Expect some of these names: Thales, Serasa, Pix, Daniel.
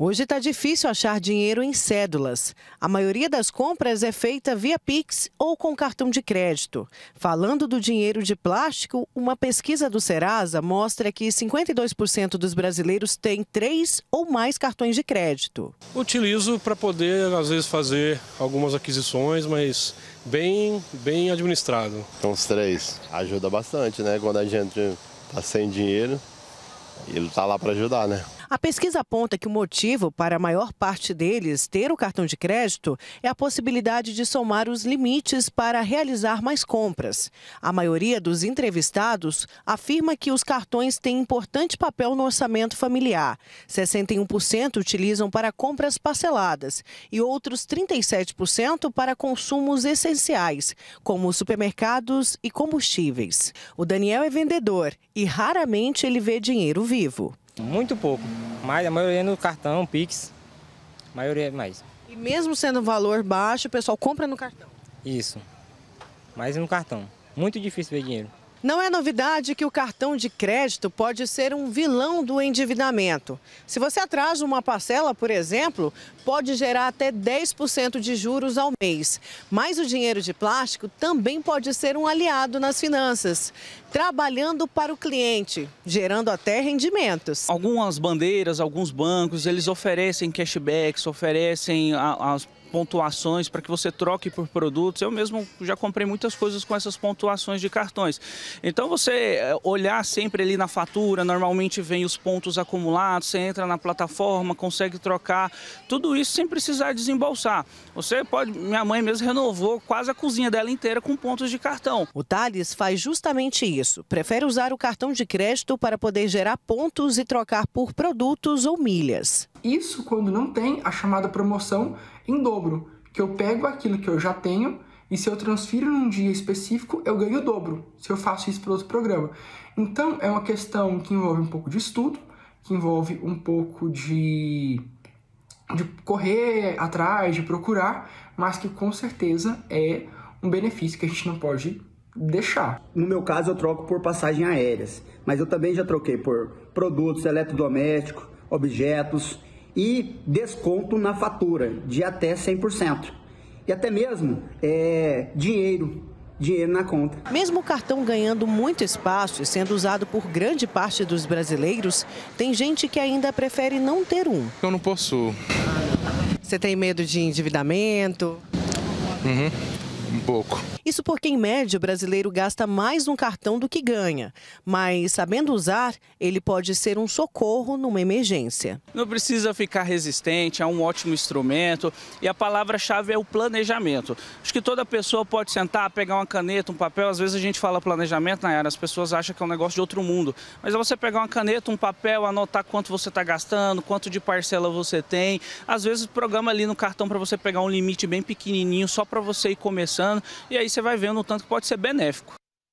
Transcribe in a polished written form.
Hoje está difícil achar dinheiro em cédulas. A maioria das compras é feita via Pix ou com cartão de crédito. Falando do dinheiro de plástico, uma pesquisa do Serasa mostra que 52% dos brasileiros têm 3 ou mais cartões de crédito. Utilizo para poder, às vezes, fazer algumas aquisições, mas bem administrado. Então, os 3 ajuda bastante, né? Quando a gente está sem dinheiro, ele está lá para ajudar, né? A pesquisa aponta que o motivo para a maior parte deles ter o cartão de crédito é a possibilidade de somar os limites para realizar mais compras. A maioria dos entrevistados afirma que os cartões têm importante papel no orçamento familiar. 61% utilizam para compras parceladas e outros 37% para consumos essenciais, como supermercados e combustíveis. O Daniel é vendedor e raramente ele vê dinheiro vivo. Muito pouco, mas a maioria no cartão, Pix, a maioria é mais. E mesmo sendo um valor baixo, o pessoal compra no cartão? Isso, mas no cartão. Muito difícil ver dinheiro. Não é novidade que o cartão de crédito pode ser um vilão do endividamento. Se você atrasa uma parcela, por exemplo, pode gerar até 10% de juros ao mês. Mas o dinheiro de plástico também pode ser um aliado nas finanças, trabalhando para o cliente, gerando até rendimentos. Algumas bandeiras, alguns bancos, eles oferecem cashbacks, oferecem as pontuações para que você troque por produtos. Eu mesmo já comprei muitas coisas com essas pontuações de cartões. Então você olhar sempre ali na fatura, normalmente vem os pontos acumulados, você entra na plataforma, consegue trocar, tudo isso sem precisar desembolsar. Você pode, minha mãe mesmo renovou quase a cozinha dela inteira com pontos de cartão. O Thales faz justamente isso, prefere usar o cartão de crédito para poder gerar pontos e trocar por produtos ou milhas. Isso quando não tem a chamada promoção em dobro, que eu pego aquilo que eu já tenho e se eu transfiro num dia específico, eu ganho o dobro, se eu faço isso para outro programa. Então, é uma questão que envolve um pouco de estudo, que envolve um pouco de correr atrás, de procurar, mas que com certeza é um benefício que a gente não pode deixar. No meu caso, eu troco por passagens aéreas, mas eu também já troquei por produtos eletrodomésticos, objetos e desconto na fatura de até 100%. E até mesmo dinheiro na conta. Mesmo o cartão ganhando muito espaço e sendo usado por grande parte dos brasileiros, tem gente que ainda prefere não ter um. Eu não possuo. Você tem medo de endividamento? Uhum. Um pouco. Isso porque, em média, o brasileiro gasta mais no cartão do que ganha. Mas, sabendo usar, ele pode ser um socorro numa emergência. Não precisa ficar resistente, é um ótimo instrumento. E a palavra-chave é o planejamento. Acho que toda pessoa pode sentar, pegar uma caneta, um papel. Às vezes a gente fala planejamento, Nayara, as pessoas acham que é um negócio de outro mundo. Mas é você pegar uma caneta, um papel, anotar quanto você está gastando, quanto de parcela você tem. Às vezes programa ali no cartão para você pegar um limite bem pequenininho, só para você ir começando. E aí você vai vendo o tanto que pode ser benéfico.